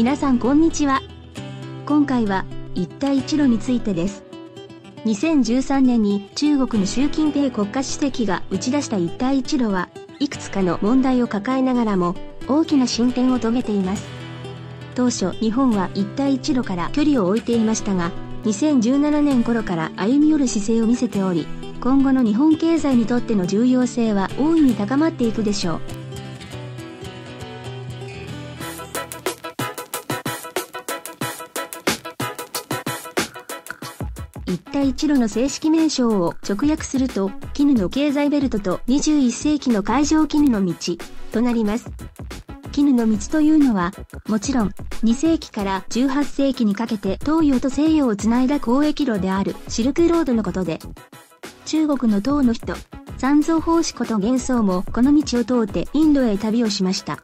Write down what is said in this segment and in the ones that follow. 皆さんこんにちは。今回は一帯一路についてです。2013年に中国の習近平国家主席が打ち出した一帯一路はいくつかの問題を抱えながらも大きな進展を遂げています。当初日本は一帯一路から距離を置いていましたが、2017年頃から歩み寄る姿勢を見せており、今後の日本経済にとっての重要性は大いに高まっていくでしょう。一帯一路の正式名称を直訳すると、絹の経済ベルトと21世紀の海上絹の道となります。絹の道というのは、もちろん2世紀から18世紀にかけて東洋と西洋をつないだ交易路であるシルクロードのことで、中国の唐の人、三蔵法師こと玄宗もこの道を通ってインドへ旅をしました。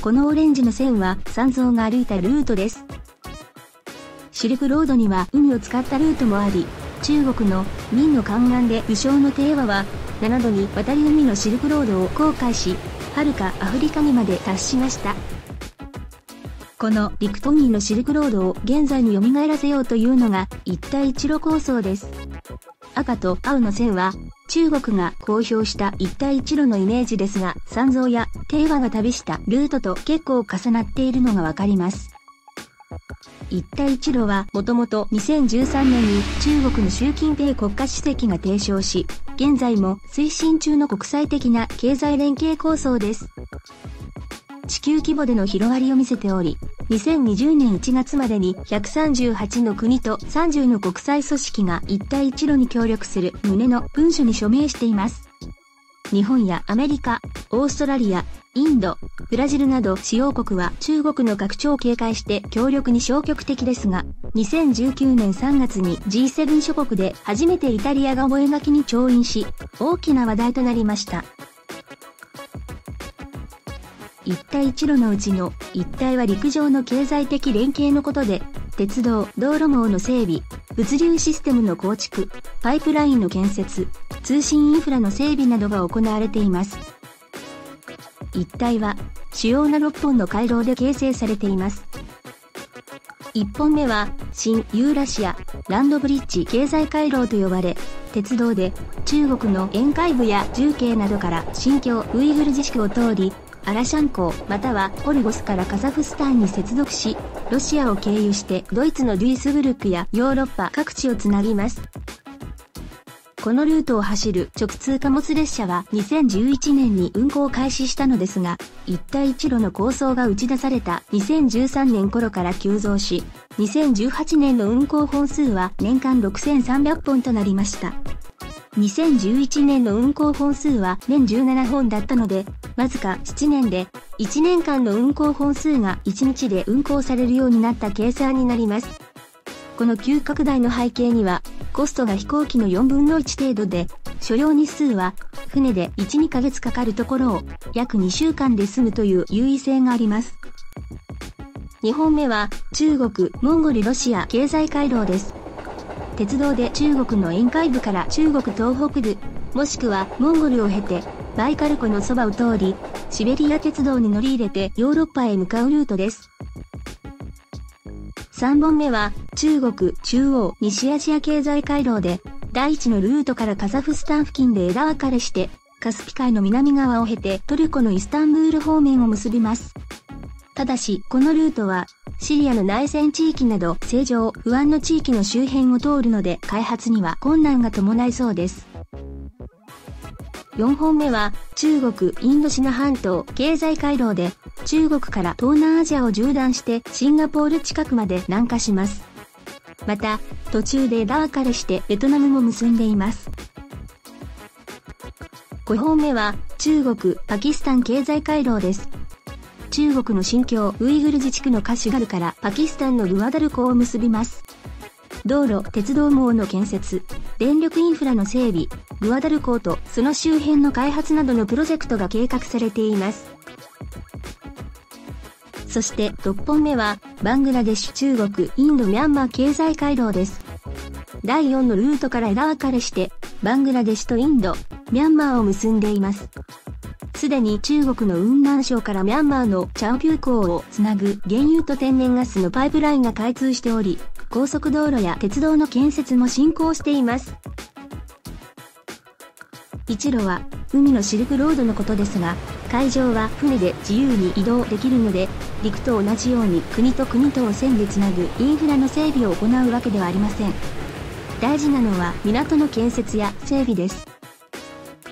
このオレンジの線は三蔵が歩いたルートです。シルクロードには海を使ったルートもあり、中国の明の宦官で武将の鄭和は7度にわたり海のシルクロードを航海し、はるかアフリカにまで達しました。この陸と海のシルクロードを現在に蘇らせようというのが一帯一路構想です。赤と青の線は中国が公表した一帯一路のイメージですが、三蔵や鄭和が旅したルートと結構重なっているのがわかります。一帯一路はもともと2013年に中国の習近平国家主席が提唱し、現在も推進中の国際的な経済連携構想です。地球規模での広がりを見せており、2020年1月までに138の国と30の国際組織が一帯一路に協力する旨の文書に署名しています。日本やアメリカ、オーストラリア、インド、ブラジルなど主要国は中国の拡張を警戒して協力に消極的ですが、2019年3月に G7 諸国で初めてイタリアが覚書に調印し、大きな話題となりました。一帯一路のうちの一帯は陸上の経済的連携のことで、鉄道・道路網の整備、物流システムの構築、パイプラインの建設、通信インフラの整備などが行われています。一帯は主要な6本の回廊で形成されています。1本目は新ユーラシアランドブリッジ経済回廊と呼ばれ、鉄道で中国の沿海部や重慶などから新疆ウイグル自治区を通り、アラシャン港またはオルゴスからカザフスタンに接続し、ロシアを経由してドイツのデュイスブルクやヨーロッパ各地をつなぎます。このルートを走る直通貨物列車は2011年に運行を開始したのですが、一帯一路の構想が打ち出された2013年頃から急増し、2018年の運行本数は年間6300本となりました。2011年の運行本数は年17本だったので、わずか7年で1年間の運行本数が1日で運行されるようになった計算になります。この急拡大の背景には、コストが飛行機の4分の1程度で、所要日数は船で 1〜2 ヶ月かかるところを約2週間で済むという優位性があります。2本目は中国・モンゴル・ロシア経済回廊です。鉄道で中国の沿海部から中国東北部、もしくはモンゴルを経てバイカル湖のそばを通り、シベリア鉄道に乗り入れてヨーロッパへ向かうルートです。3本目は中国中央西アジア経済回廊で、第1のルートからカザフスタン付近で枝分かれして、カスピ海の南側を経てトルコのイスタンブール方面を結びます。ただし、このルートはシリアの内戦地域など正常不安の地域の周辺を通るので、開発には困難が伴いそうです。4本目は中国インドシナ半島経済回廊で、中国から東南アジアを縦断してシンガポール近くまで南下します。また、途中で枝分かれしてベトナムも結んでいます。5本目は中国パキスタン経済回廊です。中国の新疆ウイグル自治区のカシュガルからパキスタンのグアダル港を結びます。道路・鉄道網の建設、電力インフラの整備、グアダル港とその周辺の開発などのプロジェクトが計画されています。そして6本目は、バングラデシュ中国インドミャンマー経済回廊です。第4のルートから枝分かれして、バングラデシュとインド、ミャンマーを結んでいます。すでに中国の雲南省からミャンマーのチャンピュー港をつなぐ原油と天然ガスのパイプラインが開通しており、高速道路や鉄道の建設も進行しています。一路は海のシルクロードのことですが、海上は船で自由に移動できるので、陸と同じように国と国とを線でつなぐインフラの整備を行うわけではありません。大事なのは港の建設や整備です。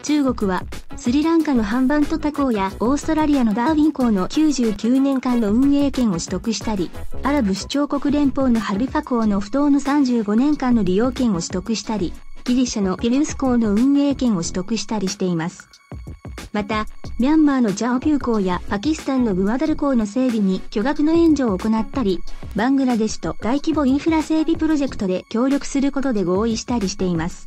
中国はスリランカのハンバントタ港やオーストラリアのダーウィン港の99年間の運営権を取得したり、アラブ首長国連邦のハリファ港の埠頭の35年間の利用権を取得したり、ギリシャのピリウス港の運営権を取得したりしています。また、ミャンマーのチャオピュー港やパキスタンのグアダル港の整備に巨額の援助を行ったり、バングラデシュと大規模インフラ整備プロジェクトで協力することで合意したりしています。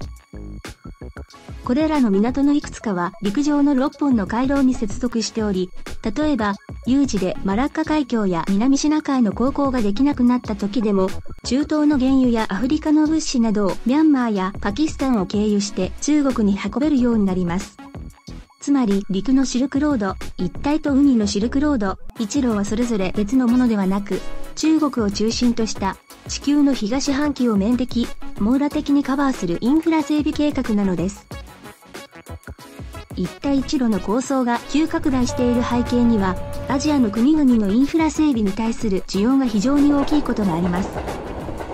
これらの港のいくつかは陸上の6本の回廊に接続しており、例えば、有事でマラッカ海峡や南シナ海の航行ができなくなった時でも、中東の原油やアフリカの物資などをミャンマーやパキスタンを経由して中国に運べるようになります。つまり、陸のシルクロード、一帯と海のシルクロード、一路はそれぞれ別のものではなく、中国を中心とした地球の東半球を面的、網羅的にカバーするインフラ整備計画なのです。一帯一路の構想が急拡大している背景には、アジアの国々のインフラ整備に対する需要が非常に大きいことがあります。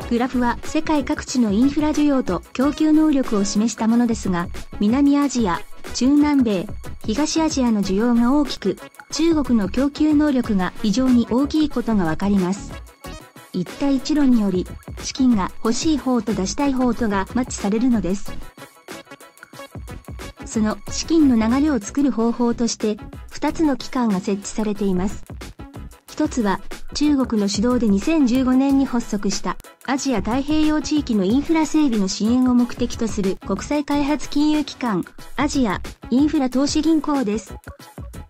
グラフは世界各地のインフラ需要と供給能力を示したものですが、南アジア、中南米、東アジアの需要が大きく、中国の供給能力が非常に大きいことがわかります。一帯一路により、資金が欲しい方と出したい方とがマッチされるのです。その資金の流れを作る方法として、2つの機関が設置されています。1つは、中国の主導で2015年に発足した、アジア太平洋地域のインフラ整備の支援を目的とする国際開発金融機関、アジアインフラ投資銀行です。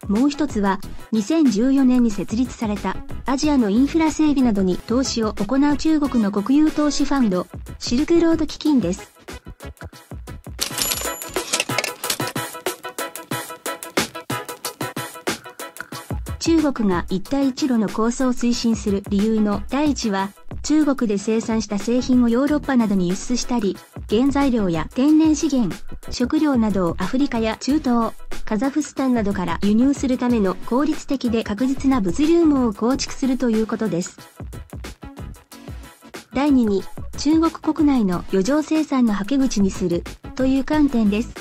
もう一つは、2014年に設立された、アジアのインフラ整備などに投資を行う中国の国有投資ファンド、シルクロード基金です。中国が一帯一路の構想を推進する理由の第一は、中国で生産した製品をヨーロッパなどに輸出したり、原材料や天然資源、食料などをアフリカや中東、カザフスタンなどから輸入するための効率的で確実な物流網を構築するということです。第二に、中国国内の余剰生産のはけ口にするという観点です。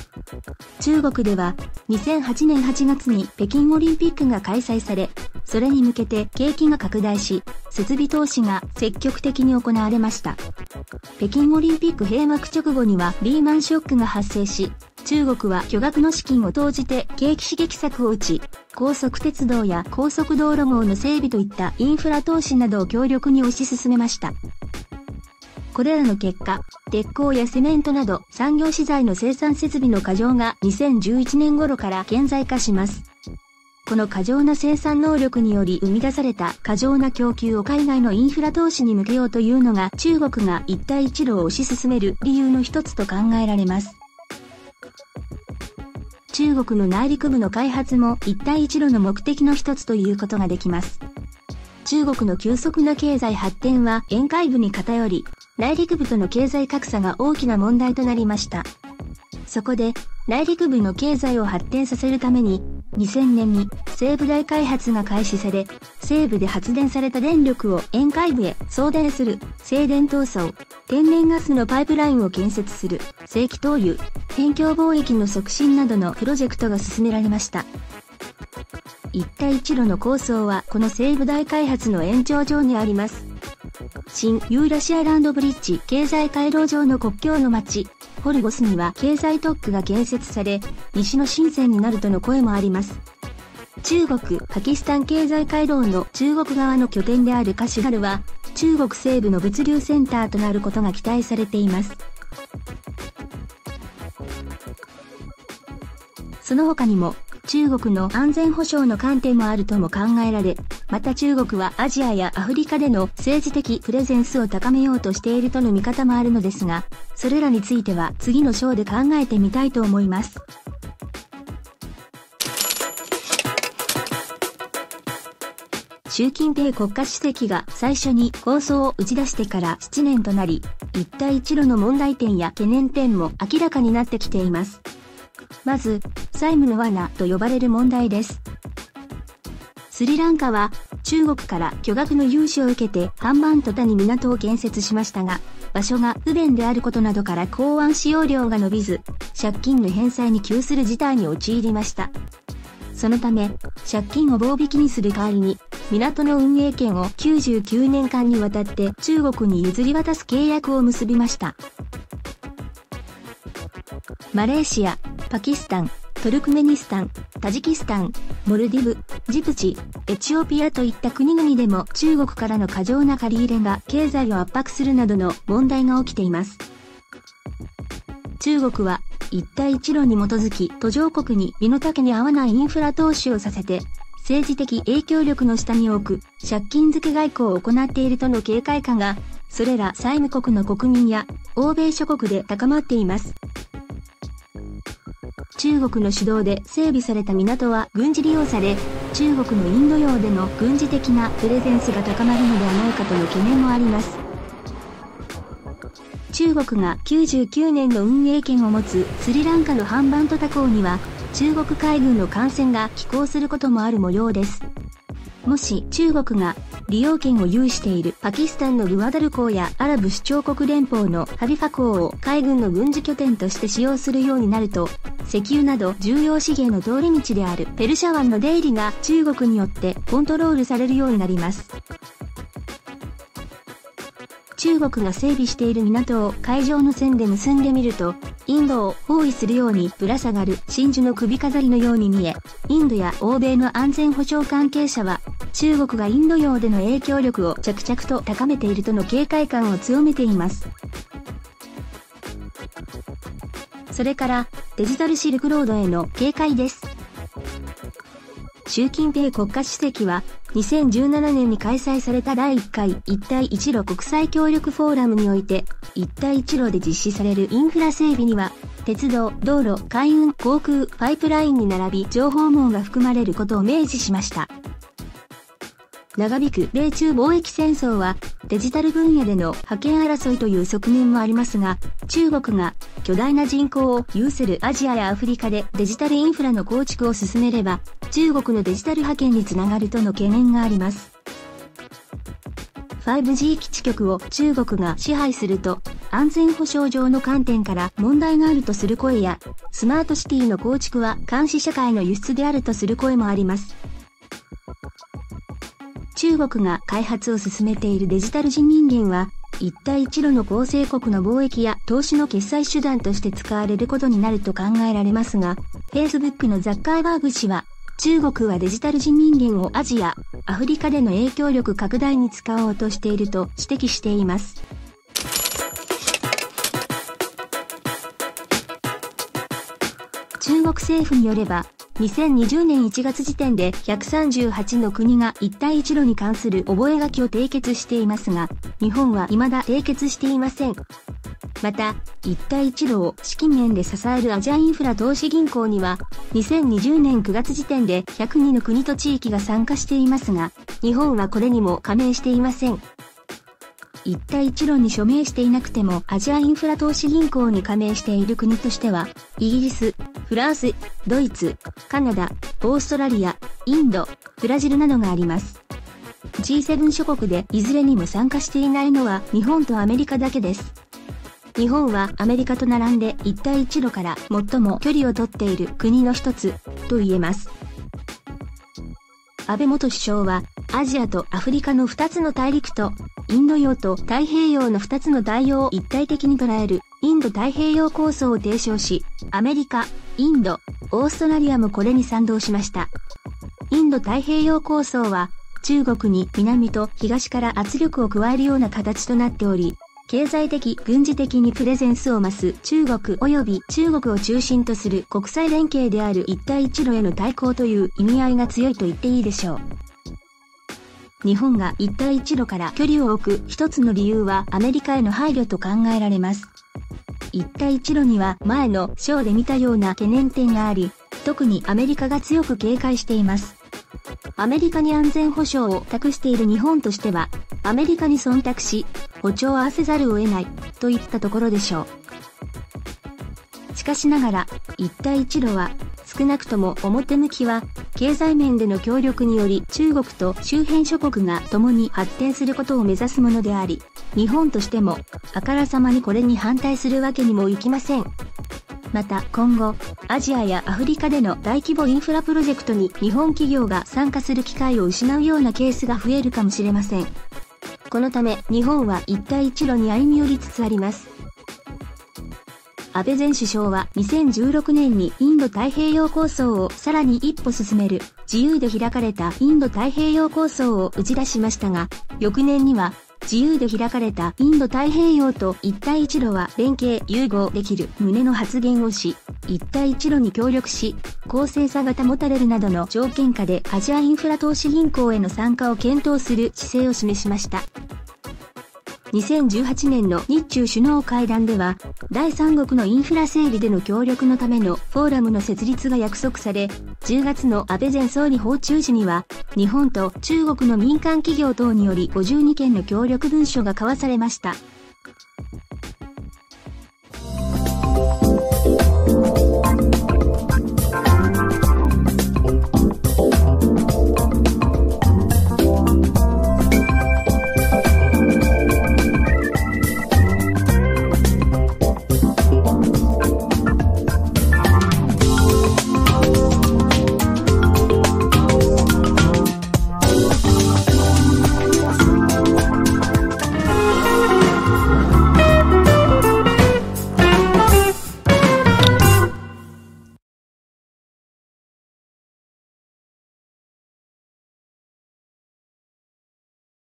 中国では2008年8月に北京オリンピックが開催され、それに向けて景気が拡大し、設備投資が積極的に行われました。北京オリンピック閉幕直後にはリーマンショックが発生し、中国は巨額の資金を投じて景気刺激策を打ち、高速鉄道や高速道路網の整備といったインフラ投資などを強力に推し進めました。これらの結果、鉄鋼やセメントなど産業資材の生産設備の過剰が2011年頃から顕在化します。この過剰な生産能力により生み出された過剰な供給を海外のインフラ投資に向けようというのが中国が一帯一路を推し進める理由の一つと考えられます。中国の内陸部の開発も一帯一路の目的の一つということができます。中国の急速な経済発展は沿海部に偏り、内陸部との経済格差が大きな問題となりました。そこで、内陸部の経済を発展させるために、2000年に西部大開発が開始され、西部で発電された電力を沿海部へ送電する西電闘争、天然ガスのパイプラインを建設する正規投油、辺境貿易の促進などのプロジェクトが進められました。一帯一路の構想はこの西部大開発の延長上にあります。新ユーラシアランドブリッジ経済回廊上の国境の町、ホルゴスには経済特区が建設され、西の深センになるとの声もあります。中国・パキスタン経済回廊の中国側の拠点であるカシュガルは、中国西部の物流センターとなることが期待されています。その他にも、中国の安全保障の観点もあるとも考えられ、また中国はアジアやアフリカでの政治的プレゼンスを高めようとしているとの見方もあるのですが、それらについては次の章で考えてみたいと思います。習近平国家主席が最初に構想を打ち出してから7年となり、一帯一路の問題点や懸念点も明らかになってきています。まず、債務の罠と呼ばれる問題です。スリランカは中国から巨額の融資を受けてハンバントタに港を建設しましたが、場所が不便であることなどから港湾使用料が伸びず、借金の返済に窮する事態に陥りました。そのため、借金を棒引きにする代わりに、港の運営権を99年間にわたって中国に譲り渡す契約を結びました。マレーシア、パキスタン、トルクメニスタン、タジキスタン、モルディブ、ジブチ、エチオピアといった国々でも中国からの過剰な借り入れが経済を圧迫するなどの問題が起きています。中国は一帯一路に基づき途上国に身の丈に合わないインフラ投資をさせて、政治的影響力の下に置く借金付け外交を行っているとの警戒感が、それら債務国の国民や欧米諸国で高まっています。中国の主導で整備された港は軍事利用され、中国のインド洋での軍事的なプレゼンスが高まるのではないかとの懸念もあります。中国が99年の運営権を持つスリランカのハンバントタ港には、中国海軍の艦船が寄港することもある模様です。もし中国が利用権を有しているパキスタンのグアダル港やアラブ首長国連邦のハリファ港を海軍の軍事拠点として使用するようになると、石油など重要資源の通り道であるペルシャ湾の出入りが中国によってコントロールされるようになります。中国が整備している港を海上の線で結んでみると、インドを包囲するようにぶら下がる真珠の首飾りのように見え、インドや欧米の安全保障関係者は、中国がインド洋での影響力を着々と高めているとの警戒感を強めています。それから、デジタルシルクロードへの警戒です。習近平国家主席は、2017年に開催された第1回一帯一路国際協力フォーラムにおいて、一帯一路で実施されるインフラ整備には、鉄道、道路、海運、航空、パイプラインに並び情報網が含まれることを明示しました。長引く米中貿易戦争は、デジタル分野での覇権争いという側面もありますが、中国が巨大な人口を有するアジアやアフリカでデジタルインフラの構築を進めれば、中国のデジタル覇権につながるとの懸念があります。5G 基地局を中国が支配すると、安全保障上の観点から問題があるとする声や、スマートシティの構築は監視社会の輸出であるとする声もあります。中国が開発を進めているデジタル人民元は、一帯一路の構成国の貿易や投資の決済手段として使われることになると考えられますが、Facebook のザッカーバーグ氏は、中国はデジタル人民元をアジア、アフリカでの影響力拡大に使おうとしていると指摘しています。中国政府によれば、2020年1月時点で138の国が一帯一路に関する覚書を締結していますが、日本は未だ締結していません。また、一帯一路を資金面で支えるアジアインフラ投資銀行には、2020年9月時点で102の国と地域が参加していますが、日本はこれにも加盟していません。一帯一路に署名していなくてもアジアインフラ投資銀行に加盟している国としては、イギリス、フランス、ドイツ、カナダ、オーストラリア、インド、ブラジルなどがあります。G7 諸国でいずれにも参加していないのは日本とアメリカだけです。日本はアメリカと並んで一帯一路から最も距離を取っている国の一つと言えます。安倍元首相は、アジアとアフリカの2つの大陸と、インド洋と太平洋の2つの大洋を一体的に捉える、インド太平洋構想を提唱し、アメリカ、インド、オーストラリアもこれに賛同しました。インド太平洋構想は、中国に南と東から圧力を加えるような形となっており、経済的、軍事的にプレゼンスを増す中国及び中国を中心とする国際連携である一帯一路への対抗という意味合いが強いと言っていいでしょう。日本が一帯一路から距離を置く一つの理由はアメリカへの配慮と考えられます。一帯一路には前の章で見たような懸念点があり、特にアメリカが強く警戒しています。アメリカに安全保障を託している日本としては、アメリカに忖度し、歩調を合わせざるを得ない、といったところでしょう。しかしながら、一帯一路は、少なくとも表向きは、経済面での協力により中国と周辺諸国が共に発展することを目指すものであり、日本としても、あからさまにこれに反対するわけにもいきません。また今後、アジアやアフリカでの大規模インフラプロジェクトに日本企業が参加する機会を失うようなケースが増えるかもしれません。このため日本は一帯一路に歩み寄りつつあります。安倍前首相は2016年にインド太平洋構想をさらに一歩進める自由で開かれたインド太平洋構想を打ち出しましたが、翌年には自由で開かれたインド太平洋と一帯一路は連携融合できる旨の発言をし、一帯一路に協力し、公正さが保たれるなどの条件下でアジアインフラ投資銀行への参加を検討する姿勢を示しました。2018年の日中首脳会談では、第三国のインフラ整備での協力のためのフォーラムの設立が約束され、10月の安倍前総理訪中時には、日本と中国の民間企業等により52件の協力文書が交わされました。